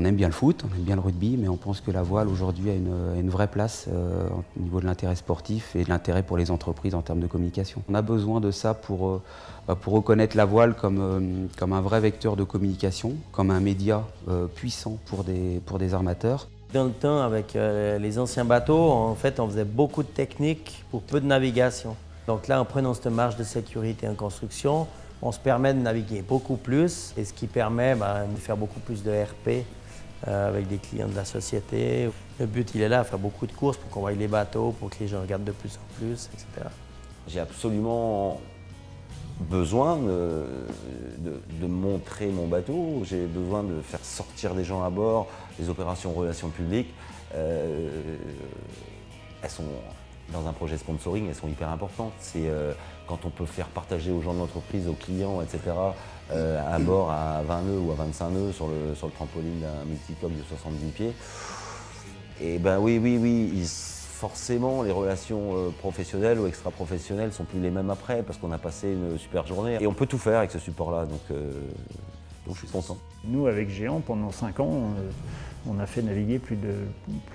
On aime bien le foot, on aime bien le rugby, mais on pense que la voile aujourd'hui a une vraie place au niveau de l'intérêt sportif et de l'intérêt pour les entreprises en termes de communication. On a besoin de ça pour reconnaître la voile comme un vrai vecteur de communication, comme un média puissant pour des armateurs. Dans le temps, avec les anciens bateaux, en fait, on faisait beaucoup de techniques pour peu de navigation. Donc là, en prenant cette marge de sécurité en construction, on se permet de naviguer beaucoup plus, et ce qui permet de faire beaucoup plus de RP avec des clients de la société. Le but, il est là, faire beaucoup de courses pour qu'on voie les bateaux, pour que les gens regardent de plus en plus, etc. J'ai absolument besoin de montrer mon bateau, j'ai besoin de faire sortir des gens à bord, les opérations relations publiques, elles sont dans un projet sponsoring, elles sont hyper importantes. C'est quand on peut faire partager aux gens de l'entreprise, aux clients, etc., à bord à 20 nœuds ou à 25 nœuds sur le trampoline d'un multicoque de 70 pieds. Et ben oui, forcément les relations professionnelles ou extra-professionnelles sont plus les mêmes après parce qu'on a passé une super journée. Et on peut tout faire avec ce support-là, donc je suis content. Nous, avec Géant, pendant 5 ans, on a fait naviguer plus de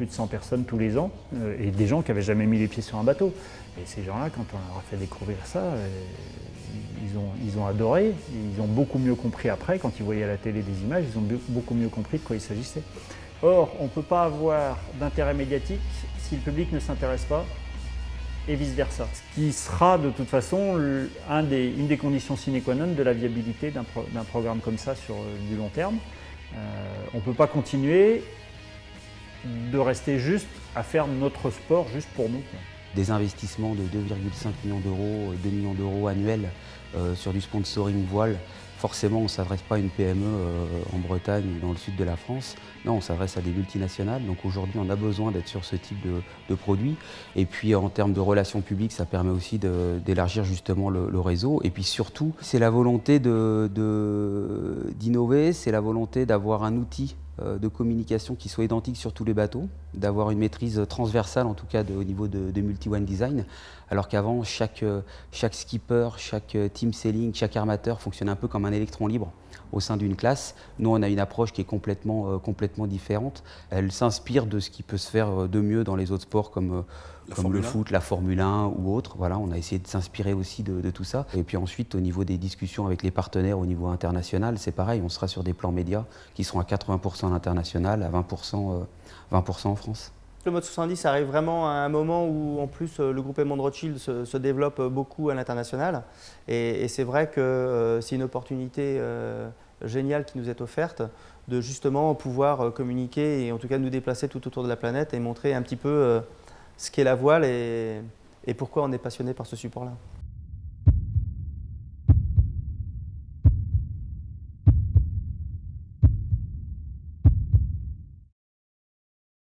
100 personnes tous les ans, et des gens qui n'avaient jamais mis les pieds sur un bateau. Et ces gens-là, quand on leur a fait découvrir ça, ils ont adoré, ils ont beaucoup mieux compris après, quand ils voyaient à la télé des images, ils ont beaucoup mieux compris de quoi il s'agissait. Or, on ne peut pas avoir d'intérêt médiatique si le public ne s'intéresse pas, et vice-versa. Ce qui sera de toute façon une des conditions sine qua non de la viabilité d'un programme comme ça sur du long terme. On ne peut pas continuer de rester juste à faire notre sport juste pour nous. Des investissements de 2,5 millions d'euros, 2 millions d'euros annuels sur du sponsoring voile, forcément on ne s'adresse pas à une PME en Bretagne ou dans le sud de la France, non, on s'adresse à des multinationales, donc aujourd'hui on a besoin d'être sur ce type de produit. Et puis en termes de relations publiques, ça permet aussi d'élargir justement le réseau. Et puis surtout, c'est la volonté d'innover, c'est la volonté d'avoir un outil de communication qui soit identique sur tous les bateaux, d'avoir une maîtrise transversale en tout cas au niveau de Multi One Design, alors qu'avant chaque skipper, chaque team sailing, chaque armateur fonctionnait un peu comme un électron libre au sein d'une classe. Nous, on a une approche qui est complètement différente. Elle s'inspire de ce qui peut se faire de mieux dans les autres sports comme le foot, la Formule 1 ou autre. Voilà, on a essayé de s'inspirer aussi de tout ça. Et puis ensuite, au niveau des discussions avec les partenaires au niveau international, c'est pareil, on sera sur des plans médias qui seront à 80% à l'international, à 20% en France. Le mode 70 arrive vraiment à un moment où, en plus, le groupe Edmond Rothschild se développe beaucoup à l'international. Et c'est vrai que c'est une opportunité géniale qui nous est offerte de justement pouvoir communiquer et en tout cas nous déplacer tout autour de la planète et montrer un petit peu ce qu'est la voile et pourquoi on est passionné par ce support-là.